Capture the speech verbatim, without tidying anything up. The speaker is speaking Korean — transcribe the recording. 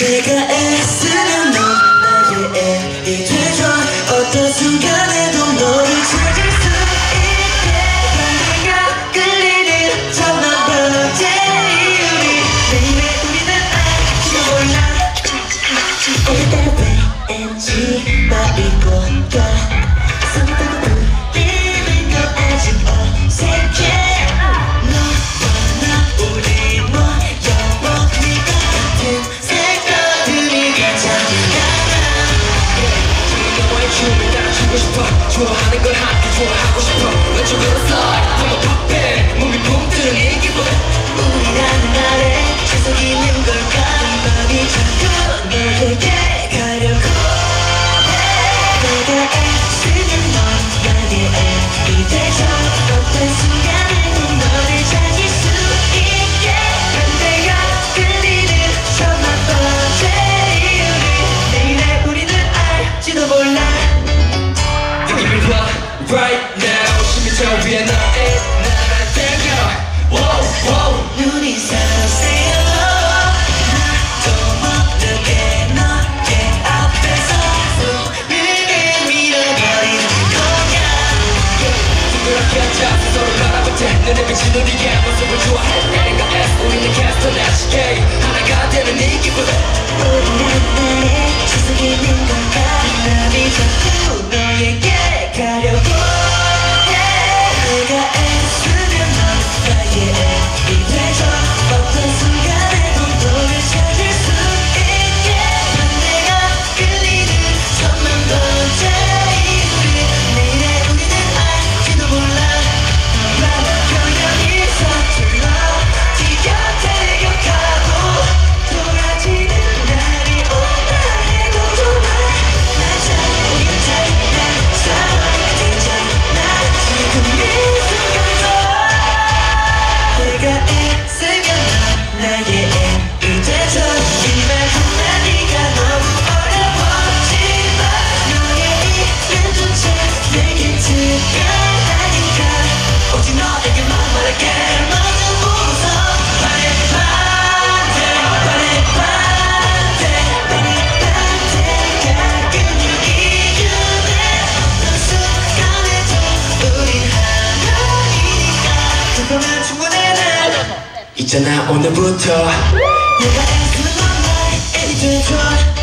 내가 애쓰는 너 나의 애이 되줘. 어떤 순간에도 너를 찾을 수 있게 내가 끌리는 첫 번째 이유리. 매일매일 우리는 알지 몰라 일단 왜인지 나 이곳과 성당을 불리는 건 아직 어색해. 좋아하는 걸 함께 좋아하고 싶어. 왼쪽으로 slide 한번 팝해. 몸이 붕뜨는 이 기분 우리라는 날에 계속 있는 걸까. 이 맘이 자꾸 너에게 가려고 해. 내가 애쓰는 넌 나의 앱이 되죠. 어떤 순간에도 너를 찾을 수 있게 반대가 끌리는 첫 번째 이유를. 내일의 우리는 알지도 몰라. Right now, 심지어 위에 나의 나를 당겨. Wow, wow. 눈이 사세요. 나도 모르게 너의 앞에서 손을 밀어버린 거야. 둥그렇게 앉아서 서로 바라볼 때 눈에 비친 우리의 모습을 좋아해. 내가 S, 우리는 Cast on 에이치케이 하나가 되는 이 기분. 우리는 나의 지속이 있는 건가. 이 맘이 자꾸 너에게 가려고 있잖아 오늘부터 내가 애쓰는 건 나의 애이 되죠.